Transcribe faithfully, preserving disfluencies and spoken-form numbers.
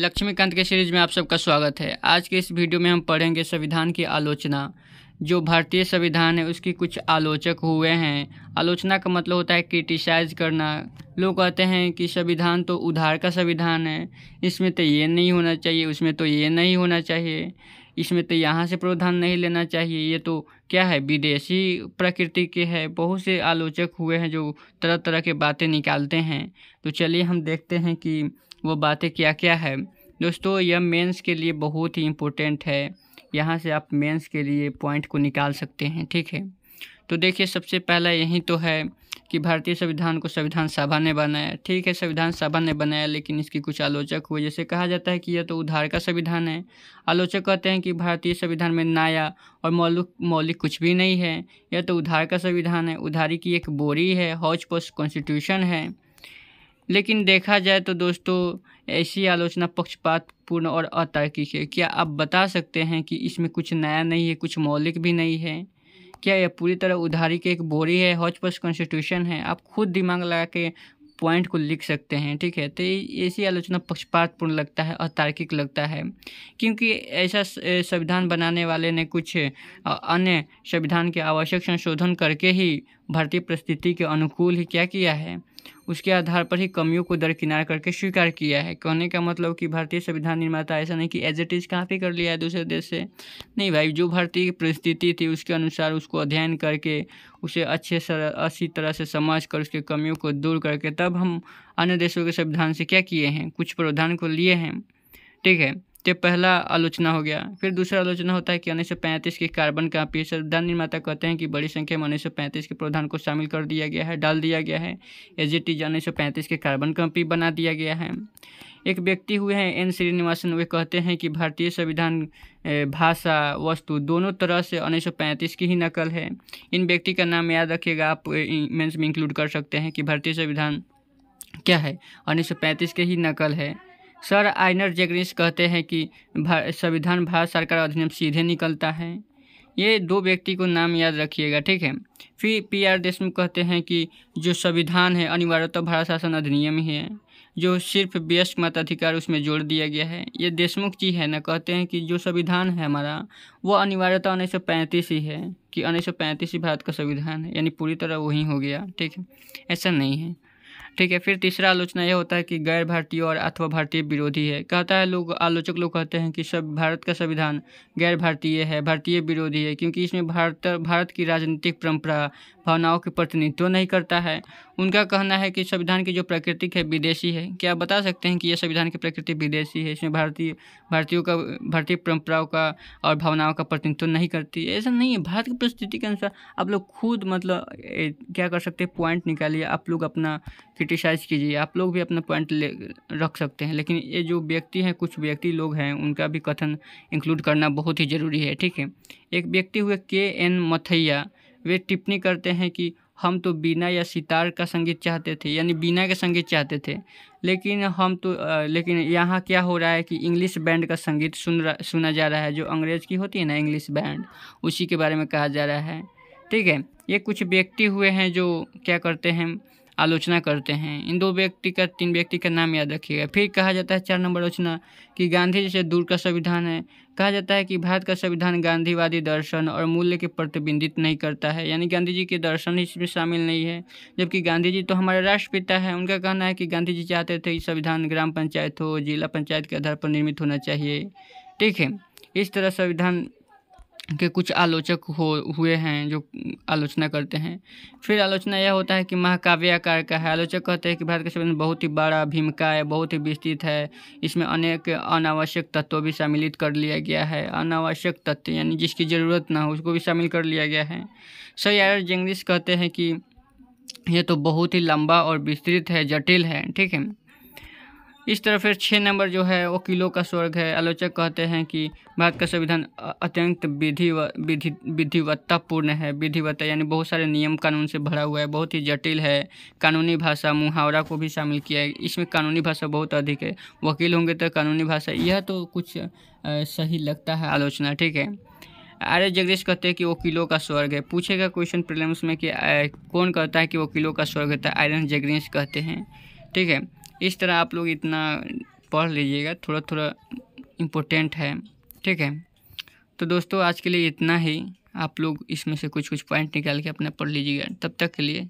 लक्ष्मीकांत के सीरीज में आप सबका स्वागत है। आज के इस वीडियो में हम पढ़ेंगे संविधान की आलोचना। जो भारतीय संविधान है उसकी कुछ आलोचक हुए हैं। आलोचना का मतलब होता है क्रिटिसाइज करना। लोग कहते हैं कि संविधान तो उधार का संविधान है, इसमें तो ये नहीं होना चाहिए, उसमें तो ये नहीं होना चाहिए, इसमें तो यहाँ से प्रावधान नहीं लेना चाहिए, ये तो क्या है विदेशी प्रकृति के है। बहुत से आलोचक हुए हैं जो तरह तरह के बातें निकालते हैं। तो चलिए हम देखते हैं कि वो बातें क्या क्या है। दोस्तों यह मेंस के लिए बहुत ही इम्पोर्टेंट है, यहाँ से आप मेंस के लिए पॉइंट को निकाल सकते हैं, ठीक है। तो देखिए सबसे पहला यही तो है कि भारतीय संविधान को संविधान सभा ने बनाया, ठीक है, संविधान सभा ने बनाया, लेकिन इसकी कुछ आलोचक हुए। जैसे कहा जाता है कि यह तो उधार का संविधान है। आलोचक कहते हैं कि भारतीय संविधान में नया और मौलिक मौलिक कुछ भी नहीं है, यह तो उधार का संविधान है, उधारी की एक बोरी है, हौज पौज कॉन्स्टिट्यूशन है। लेकिन देखा जाए तो दोस्तों ऐसी आलोचना पक्षपातपूर्ण और अतार्किक है। क्या आप बता सकते हैं कि इसमें कुछ नया नहीं है, कुछ मौलिक भी नहीं है? क्या यह पूरी तरह उधारी की एक बोरी है, हौज पौज कॉन्स्टिट्यूशन है? आप खुद दिमाग लगा के पॉइंट को लिख सकते हैं, ठीक है। तो ऐसी आलोचना पक्षपातपूर्ण लगता है, अतार्किक लगता है, क्योंकि ऐसा संविधान बनाने वाले ने कुछ अन्य संविधान के आवश्यक संशोधन करके ही भारतीय परिस्थिति के अनुकूल ही क्या किया है, उसके आधार पर ही कमियों को दरकिनार करके स्वीकार किया है। कहने का मतलब कि भारतीय संविधान निर्माता ऐसा नहीं कि एज इट इज़ कॉपी कर लिया है दूसरे देश से, नहीं भाई, जो भारतीय परिस्थिति थी उसके अनुसार उसको अध्ययन करके उसे अच्छे सर अच्छी तरह से समझ कर उसके कमियों को दूर करके तब हम अन्य देशों के संविधान से क्या किए हैं, कुछ प्रावधान को लिए हैं, ठीक है। तो पहला आलोचना हो गया। फिर दूसरा आलोचना होता है कि उन्नीस सौ पैंतीस की कार्बन कॉपी। संविधान निर्माता कहते हैं कि बड़ी संख्या में उन्नीस सौ पैंतीस के प्रावधान को शामिल कर दिया गया है, डाल दिया गया है, एज इट इज उन्नीस सौ पैंतीस के कार्बन कॉपी बना दिया गया है। एक व्यक्ति हुए हैं एन श्रीनिवासन, वे कहते हैं कि भारतीय संविधान भाषा वस्तु दोनों तरह से उन्नीस सौ पैंतीस की ही नकल है। इन व्यक्ति का नाम याद रखिएगा, आप मेंस में इंक्लूड कर सकते हैं कि भारतीय संविधान क्या है, उन्नीस सौ पैंतीस के ही नकल है। सर आइनर जेग्रिश कहते हैं कि भा, संविधान भारत सरकार अधिनियम सीधे निकलता है। ये दो व्यक्ति को नाम याद रखिएगा, ठीक है। फिर पी आर देशमुख कहते हैं कि जो संविधान है अनिवार्यतः भारत शासन अधिनियम ही है, जो सिर्फ वयस्क मताधिकार उसमें जोड़ दिया गया है। ये देशमुख जी है ना, कहते हैं कि जो संविधान है हमारा वो अनिवार्यतः उन्नीस सौ पैंतीस ही है, कि उन्नीस सौ पैंतीस ही भारत का संविधान है, यानी पूरी तरह वही हो गया, ठीक है, ऐसा नहीं है, ठीक है। फिर तीसरा आलोचना यह होता है कि गैर भारतीय और अथवा भारतीय विरोधी है। कहता है लोग, आलोचक लोग कहते हैं कि सब भारत का संविधान गैर भारतीय है, भारतीय विरोधी है, क्योंकि इसमें भारत भारत की राजनीतिक परंपरा भावनाओं के प्रतिनिधित्व नहीं करता है। उनका कहना है कि संविधान की जो प्रकृति है विदेशी है। क्या आप बता सकते हैं कि यह संविधान की प्रकृति विदेशी है, इसमें भारतीय भारतीयों का भारतीय परंपराओं का और भावनाओं का प्रतिनिधित्व नहीं करती? ऐसा नहीं है, भारत की परिस्थिति के अनुसार आप लोग खुद मतलब क्या कर सकते हैं, पॉइंट निकालिए, आप लोग अपना क्रिटिसाइज़ कीजिए, आप लोग भी अपना पॉइंट ले रख सकते हैं। लेकिन ये जो व्यक्ति हैं, कुछ व्यक्ति लोग हैं, उनका भी कथन इंक्लूड करना बहुत ही ज़रूरी है, ठीक है। एक व्यक्ति हुए के एन मथैया, वे टिप्पणी करते हैं कि हम तो बीना या सितार का संगीत चाहते थे, यानी बीना के संगीत चाहते थे, लेकिन हम तो लेकिन यहाँ क्या हो रहा है कि इंग्लिश बैंड का संगीत सुन रहा सुना जा रहा है, जो अंग्रेज़ की होती है ना इंग्लिश बैंड, उसी के बारे में कहा जा रहा है, ठीक है। ये कुछ व्यक्ति हुए हैं जो क्या करते हैं, आलोचना करते हैं। इन दो व्यक्ति का तीन व्यक्ति का नाम याद रखिएगा। फिर कहा जाता है चार नंबर आलोचना कि गांधी जी से दूर का संविधान है। कहा जाता है कि भारत का संविधान गांधीवादी दर्शन और मूल्य के प्रतिबिंबित नहीं करता है, यानी गांधी जी के दर्शन इसमें शामिल नहीं है, जबकि गांधी जी तो हमारे राष्ट्रपिता है। उनका कहना है कि गांधी जी चाहते थे कि संविधान ग्राम पंचायत हो, जिला पंचायत के आधार पर निर्मित होना चाहिए, ठीक है। इस तरह संविधान के कुछ आलोचक हो हुए हैं जो आलोचना करते हैं। फिर आलोचना यह होता है कि महाकाव्य आकार का है। आलोचक कहते हैं कि भारत का संविधान बहुत ही बड़ा, भीमकाय, बहुत ही विस्तृत है, इसमें अनेक अनावश्यक तत्वों भी सम्मिलित कर लिया गया है। अनावश्यक तत्व यानी जिसकी ज़रूरत ना हो उसको भी शामिल कर लिया गया है। सर आइनर जेग्रिश कहते हैं कि यह तो बहुत ही लंबा और विस्तृत है, जटिल है, ठीक है। इस तरह फिर छः नंबर जो है वकीलों का स्वर्ग है। आलोचक कहते हैं कि भारत का संविधान अत्यंत विधि विधि विधिवत्तापूर्ण है। विधिवत्ता यानी बहुत सारे नियम कानून से भरा हुआ है, बहुत ही जटिल है। कानूनी भाषा, मुहावरा को भी शामिल किया है, इसमें कानूनी भाषा बहुत अधिक है। वकील होंगे तो कानूनी भाषा, यह तो कुछ आ, सही लगता है आलोचना, ठीक है। आर्य जगदीश कहते हैं कि वकीलों का स्वर्ग है। पूछेगा क्वेश्चन प्रीलिम्स में कि आ, कौन कहता है कि वकीलों का स्वर्ग होता है, आयरन जगदीश कहते हैं, ठीक है। इस तरह आप लोग इतना पढ़ लीजिएगा, थोड़ा थोड़ा इम्पोर्टेंट है। ठीक है, तो दोस्तों आज के लिए इतना ही। आप लोग इसमें से कुछ कुछ पॉइंट निकाल के अपना पढ़ लीजिएगा। तब तक के लिए